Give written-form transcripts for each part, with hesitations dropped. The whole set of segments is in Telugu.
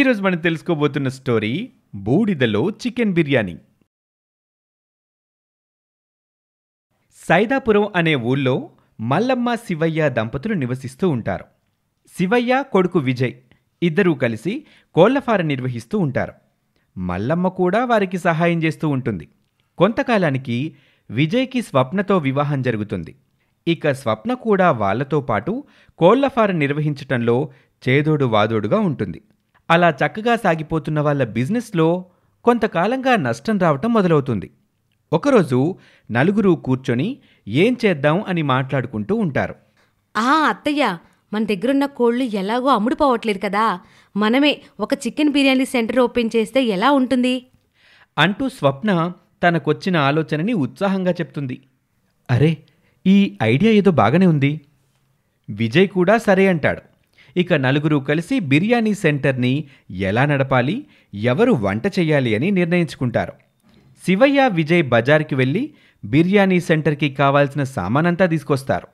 ఈరోజు మనం తెలుసుకోబోతున్న స్టోరీ బూడిదలో చికెన్ బిర్యానీ. సైదాపురం అనే ఊళ్ళో మల్లమ్మ శివయ్య దంపతులు నివసిస్తూ ఉంటారు. శివయ్య కొడుకు విజయ్ ఇద్దరూ కలిసి కోళ్లఫారం నిర్వహిస్తూ ఉంటారు. మల్లమ్మ కూడా వారికి సహాయం చేస్తూ ఉంటుంది. కొంతకాలానికి విజయ్కి స్వప్నతో వివాహం జరుగుతుంది. ఇక స్వప్న కూడా వాళ్లతో పాటు కోళ్లఫారం నిర్వహించటంలో చేదోడు వాదోడుగా ఉంటుంది. అలా చక్కగా సాగిపోతున్న వాళ్ళ బిజినెస్లో కొంతకాలంగా నష్టం రావటం మొదలవుతుంది. ఒకరోజు నలుగురు కూర్చొని ఏం చేద్దాం అని మాట్లాడుకుంటూ ఉంటారు. అత్తయ్య, మన దగ్గరున్న కోళ్ళు ఎలాగో అమ్ముడుపోవట్లేదు కదా, మనమే ఒక చికెన్ బిర్యానీ సెంటర్ ఓపెన్ చేస్తే ఎలా ఉంటుంది అంటూ స్వప్న తనకొచ్చిన ఆలోచనని ఉత్సాహంగా చెప్తుంది. అరే, ఈ ఐడియా ఏదో బాగానే ఉంది. విజయ్ కూడా సరే అంటాడు. ఇక నలుగురు కలిసి బిర్యానీ సెంటర్ని ఎలా నడపాలి, ఎవరు వంట చేయాలి అని నిర్ణయించుకుంటారు. శివయ్య విజయ్ బజార్కి వెళ్ళి బిర్యానీ సెంటర్కి కావాల్సిన సామానంతా తీసుకొస్తారు.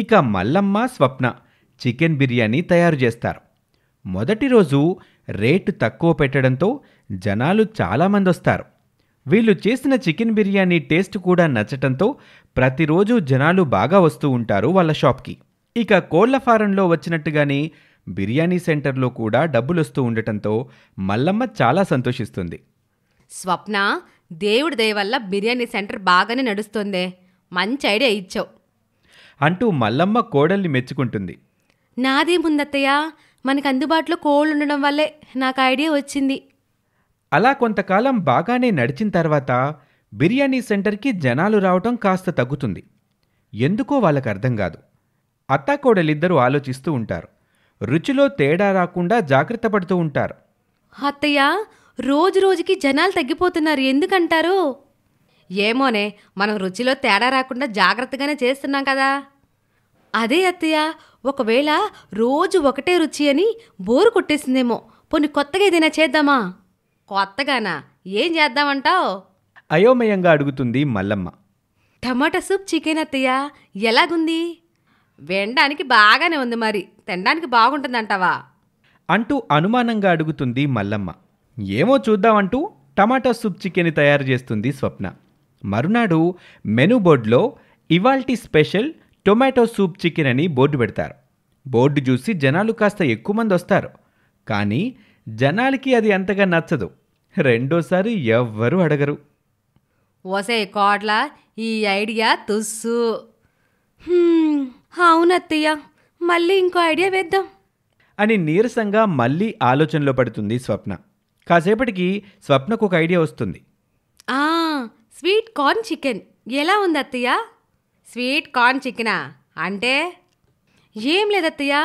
ఇక మల్లమ్మ స్వప్న చికెన్ బిర్యానీ తయారు చేస్తారు. మొదటి రోజు రేటు తక్కువ పెట్టడంతో జనాలు చాలామంది వస్తారు. వీళ్ళు చేసిన చికెన్ బిర్యానీ టేస్ట్ కూడా నచ్చటంతో ప్రతిరోజు జనాలు బాగా వస్తూ ఉంటారు వాళ్ళ షాప్కి. ఇక కోళ్ల ఫారంలో వచ్చినట్టుగానే బిర్యానీ సెంటర్లో కూడా డబ్బులొస్తూ ఉండటంతో మల్లమ్మ చాలా సంతోషిస్తుంది. స్వప్న, దేవుడి దయవల్ల బిర్యానీ సెంటర్ బాగానే నడుస్తోందే, మంచి ఐడియా ఇచ్చావు అంటూ మల్లమ్మ కోడల్ని మెచ్చుకుంటుంది. నాదేముందత్తయ్యా, మనకు అందుబాటులో కోళ్ళు ఉండడం వల్లే నాకు ఐడియా వచ్చింది. అలా కొంతకాలం బాగానే నడిచిన తర్వాత బిర్యానీ సెంటర్కి జనాలు రావటం కాస్త తగ్గుతుంది. ఎందుకో వాళ్ళకు అర్థం కాదు. అత్తాకోడలిద్దరూ ఆలోచిస్తూ ఉంటారు. రుచిలో తేడా రాకుండా జాగ్రత్త పడుతూ ఉంటారు. అత్తయ్య, రోజురోజుకి జనాలు తగ్గిపోతున్నారు ఎందుకంటారు? ఏమోనే, మనం రుచిలో తేడా రాకుండా జాగ్రత్తగానే చేస్తున్నాం కదా. అదే అత్తయ్య, ఒకవేళ రోజు ఒకటే రుచి అని బోరు కొట్టేసిందేమో, పోనీ కొత్తగా ఏదైనా చేద్దామా? కొత్తగానా, ఏం చేద్దామంటావు అయోమయంగా అడుగుతుంది మల్లమ్మ. టమాటా సూప్ చికెన్ అత్తయ్య, ఎలాగుంది? వినడానికి బాగానే ఉంది, మరి తినడానికి బాగుంటుందంటావా అంటూ అనుమానంగా అడుగుతుంది మల్లమ్మ. ఏమో చూద్దామంటూ టమాటా సూప్ చికెన్ తయారు చేస్తుంది స్వప్న. మరునాడు మెనూ బోర్డులో ఇవాల్టి స్పెషల్ టొమాటో సూప్ చికెన్ అని బోర్డు పెడతారు. బోర్డు చూసి జనాలు కాస్త ఎక్కువ మంది వస్తారు. కానీ జనాలకి అది అంతగా నచ్చదు. రెండోసారి ఎవ్వరూ అడగరు. ఓసే కోట్ల, ఈ ఐడియా తుస్సు. అవునత్తయ్య, మళ్ళీ ఇంకో ఐడియా వేద్దాం అని నీరసంగా మళ్ళీ ఆలోచనలో పడుతుంది స్వప్న. కాసేపటికి స్వప్నకు ఒక ఐడియా వస్తుంది. స్వీట్ కార్న్ చికెన్ ఎలా ఉంది అత్తయ్య? స్వీట్ కార్న్ చికెనా? అంటే ఏం లేదత్తయ్య,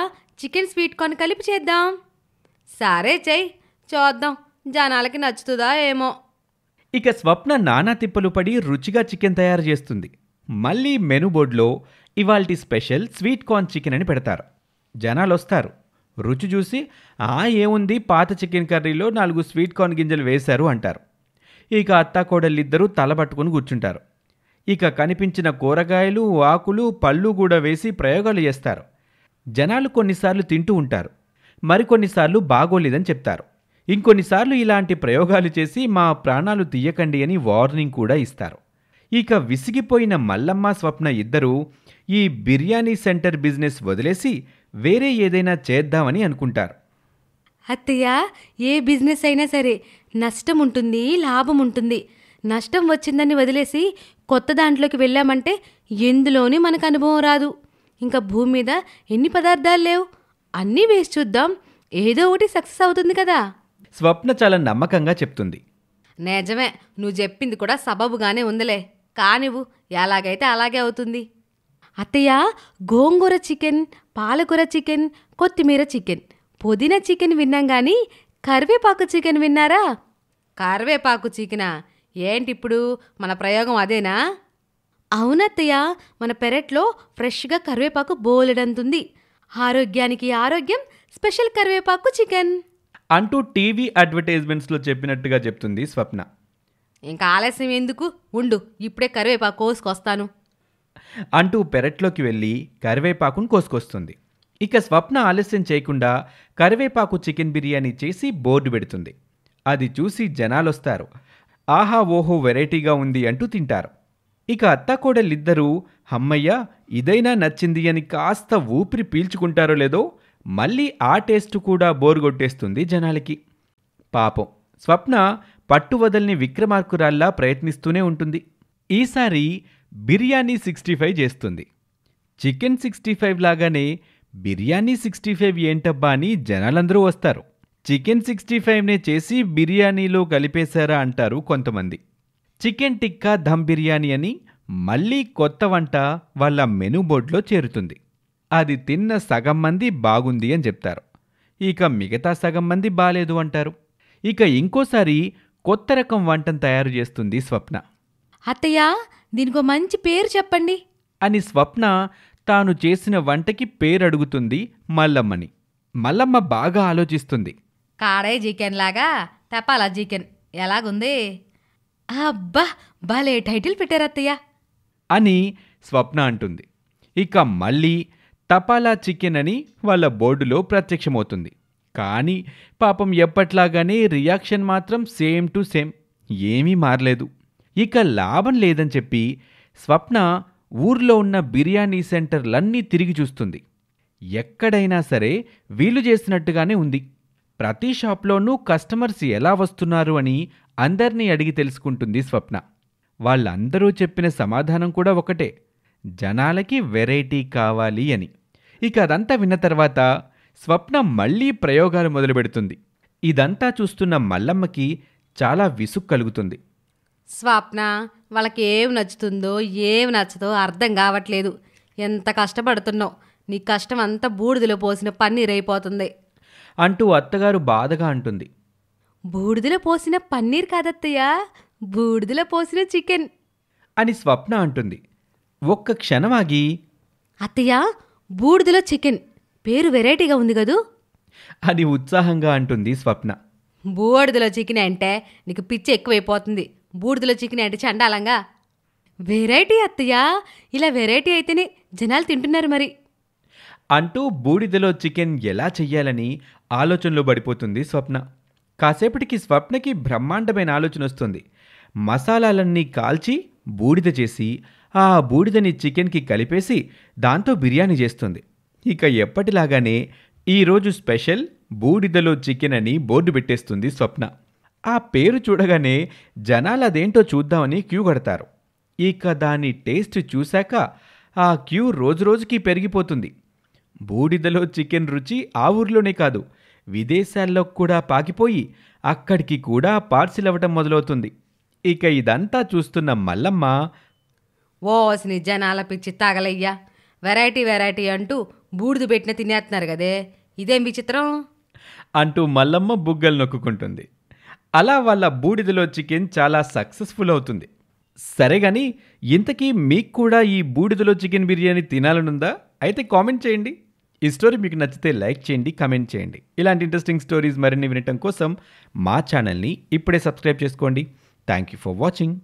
చికెన్ స్వీట్ కార్న్ కలిపి చేద్దాం. సరే చెయ్యి, చూద్దాం జనాలకి నచ్చుతుందా ఏమో. ఇక స్వప్న నానా తిప్పలు పడి రుచిగా చికెన్ తయారు చేస్తుంది. మళ్ళీ మెనూ బోర్డులో ఇవాల్టి స్పెషల్ స్వీట్ కార్న్ చికెన్ అని పెడతారు. జనాలు వస్తారు. రుచి చూసి ఏముంది, పాత చికెన్ కర్రీలో 4 స్వీట్ కార్న్ గింజలు వేశారు అంటారు. ఇక అత్తాకోడళ్ళిద్దరూ తలబట్టుకుని కూర్చుంటారు. ఇక కనిపించిన కూరగాయలు, ఆకులు, పళ్ళు కూడా వేసి ప్రయోగాలు చేస్తారు. జనాలు కొన్నిసార్లు తింటూ ఉంటారు, మరికొన్నిసార్లు బాగోలేదని చెప్తారు. ఇంకొన్నిసార్లు ఇలాంటి ప్రయోగాలు చేసి మా ప్రాణాలు తీయకండి అని వార్నింగ్ కూడా ఇస్తారు. ఇక విసిగిపోయిన మల్లమ్మ స్వప్న ఇద్దరూ ఈ బిర్యానీ సెంటర్ బిజినెస్ వదిలేసి వేరే ఏదైనా చేద్దామని అనుకుంటారు. అత్తయ్య, ఏ బిజినెస్ అయినా సరే నష్టం ఉంటుంది, లాభం ఉంటుంది. నష్టం వచ్చిందని వదిలేసి కొత్త దాంట్లోకి వెళ్ళామంటే ఎందులోనే మనకు అనుభవం రాదు. ఇంకా భూమి మీద ఎన్ని పదార్థాలు లేవు, అన్నీ వేసి చూద్దాం, ఏదో ఒకటి సక్సెస్ అవుతుంది కదా. స్వప్న చాలా నమ్మకంగా చెప్తుంది. నిజమే, నువ్వు చెప్పింది కూడా సబబుగానే ఉందిలే, కానివ్వు ఎలాగైతే అలాగే అవుతుంది. అత్తయ్య, గోంగూర చికెన్, పాలకూర చికెన్, కొత్తిమీర చికెన్, పుదీనా చికెన్ విన్నాం కానీ కరివేపాకు చికెన్ విన్నారా? కరివేపాకు చికెనా? ఏంటిప్పుడు మన ప్రయోగం అదేనా? అవునత్తయ్య, మన పెరట్లో ఫ్రెష్గా కరివేపాకు బోలెడంతుంది. ఆరోగ్యానికి ఆరోగ్యం స్పెషల్ కరివేపాకు చికెన్ అంటూ టీవీ అడ్వర్టైజ్మెంట్స్లో చెప్పినట్టుగా చెప్తుంది స్వప్న. ఇంకా ఆలస్యం ఎందుకు, ఉండు ఇప్పుడే కరివేపాకు కోసుకొస్తాను అంటూ పెరట్లోకి వెళ్ళి కరివేపాకును కోసుకొస్తుంది. ఇక స్వప్న ఆలస్యం చేయకుండా కరివేపాకు చికెన్ బిర్యానీ చేసి బోర్డు పెడుతుంది. అది చూసి జనాలొస్తారు. ఆహా ఓహో వెరైటీగా ఉంది అంటూ తింటారు. ఇక అత్తాకోడలిద్దరూ హమ్మయ్య ఇదైనా నచ్చింది అని కాస్త ఊపిరి పీల్చుకుంటారో లేదో మళ్ళీ ఆ టేస్ట్ కూడా బోరుగొట్టేస్తుంది జనాలకి. పాపం స్వప్న పట్టువదల్ని విక్రమార్కురాల్లా ప్రయత్నిస్తూనే ఉంటుంది. ఈసారి బిర్యానీ 65 చేస్తుంది. చికెన్ 65 లాగానే బిర్యానీ 65 ఏంటబ్బా అని జనాలందరూ వస్తారు. చికెన్ 65నే చేసి బిర్యానీలో కలిపేశారా అంటారు కొంతమంది. చికెన్ టిక్కా ధమ్ బిర్యానీ అని మళ్ళీ కొత్త వంట వాళ్ళ మెనూ బోర్డులో చేరుతుంది. అది తిన్న సగం మంది బాగుంది అని చెప్తారు. ఇక మిగతా సగం మంది బాలేదు అంటారు. ఇక ఇంకోసారి కొత్త రకం వంటను తయారు చేస్తుంది స్వప్న. అత్తయ్య దీనికో మంచి పేరు చెప్పండి అని స్వప్న తాను చేసిన వంటకి పేరు అడుగుతుంది మల్లమ్మని. మల్లమ్మ బాగా ఆలోచిస్తుంది. కాడాయి చికెన్ లాగా తపాలా చికెన్ ఎలాగుంది, అబ్బా భలే టైటిల్ పెట్టారత్తయ్య అని స్వప్న అంటుంది. ఇక మళ్ళీ తపాలా చికెన్ అని వాళ్ళ బోర్డులో ప్రత్యక్షమవుతుంది. కానీ పాపం ఎప్పట్లాగానే రియాక్షన్ మాత్రం సేమ్ టు సేమ్, ఏమీ మారలేదు. ఇక లాభం లేదని చెప్పి స్వప్న ఊర్లో ఉన్న బిర్యానీ సెంటర్లన్నీ తిరిగి చూస్తుంది. ఎక్కడైనా సరే వీలు చేసినట్టుగానే ఉంది. ప్రతి షాప్లోనూ కస్టమర్స్ ఎలా వస్తున్నారు అని అందర్నీ అడిగి తెలుసుకుంటుంది స్వప్న. వాళ్ళందరూ చెప్పిన సమాధానం కూడా ఒకటే, జనాలకి వెరైటీ కావాలి అని. ఇక అదంతా విన్న తర్వాత స్వప్న మళ్లీ ప్రయోగాలు మొదలుపెడుతుంది. ఇదంతా చూస్తున్న మల్లమ్మకి చాలా విసుగు కలుగుతుంది. స్వప్న వాళ్ళకి ఏం నచ్చుతుందో ఏం నచ్చదో అర్థం కావట్లేదు. ఎంత కష్టపడుతున్నావు, నీ కష్టం అంతా బూడిదలో పోసిన పన్నీర్ అయిపోతుంది అంటూ అత్తగారు బాధగా అంటుంది. బూడిదలో పోసిన పన్నీర్ కాదత్తయ్యా, బూడిదలో పోసిన చికెన్ అని స్వప్న అంటుంది. ఒక్క క్షణమాగి, అత్తయ్యా బూడిదలో చికెన్ పేరు వెరైటీగా ఉంది కదూ అని ఉత్సాహంగా అంటుంది స్వప్న. బూడిదలో చికెన్ అంటే నీకు పిచ్చి ఎక్కువైపోతుంది, బూడిదలో చికెన్ అంటే చండాలంగా. వెరైటీ అత్తయ్యా, ఇలా వెరైటీ అయితేనే జనాలు తింటున్నారు మరి అంటూ బూడిదలో చికెన్ ఎలా చెయ్యాలని ఆలోచనలో పడిపోతుంది స్వప్న. కాసేపటికి స్వప్నకి బ్రహ్మాండమైన ఆలోచన వస్తుంది. మసాలాలన్నీ కాల్చి బూడిద చేసి ఆ బూడిదని చికెన్కి కలిపేసి దాంతో బిర్యానీ చేస్తుంది. ఇక ఎప్పటిలాగానే ఈరోజు స్పెషల్ బూడిదలో చికెన్ అని బోర్డు పెట్టేస్తుంది స్వప్న. ఆ పేరు చూడగానే జనాలు అదేంటో చూద్దామని క్యూ కడతారు. ఇక దాని టేస్ట్ చూశాక ఆ క్యూ రోజురోజుకి పెరిగిపోతుంది. బూడిదలో చికెన్ రుచి ఆ ఊర్లోనే కాదు విదేశాల్లో కూడా పాకిపోయి అక్కడికి కూడా పార్సిల్ అవ్వటం మొదలవుతుంది. ఇక ఇదంతా చూస్తున్న మల్లమ్మ, ఓసిని జనాల పిచ్చి తాగలయ్యా, వెరైటీ వెరైటీ అంటూ బూడిద పెట్టిన తినేస్తున్నారు కదే, ఇదేం విచిత్రం అంటూ మల్లమ్మ బుగ్గలు నొక్కుంటుంది. అలా వాళ్ళ బూడిదలో చికెన్ చాలా సక్సెస్ఫుల్ అవుతుంది. సరే కానీ ఇంతకీ మీకు కూడా ఈ బూడిదలో చికెన్ బిర్యానీ తినాలనుందా? అయితే కామెంట్ చేయండి. ఈ స్టోరీ మీకు నచ్చితే లైక్ చేయండి, కామెంట్ చేయండి. ఇలాంటి ఇంట్రెస్టింగ్ స్టోరీస్ మరిన్ని వినటం కోసం మా ఛానల్ని ఇప్పుడే సబ్స్క్రైబ్ చేసుకోండి. Thank you for watching.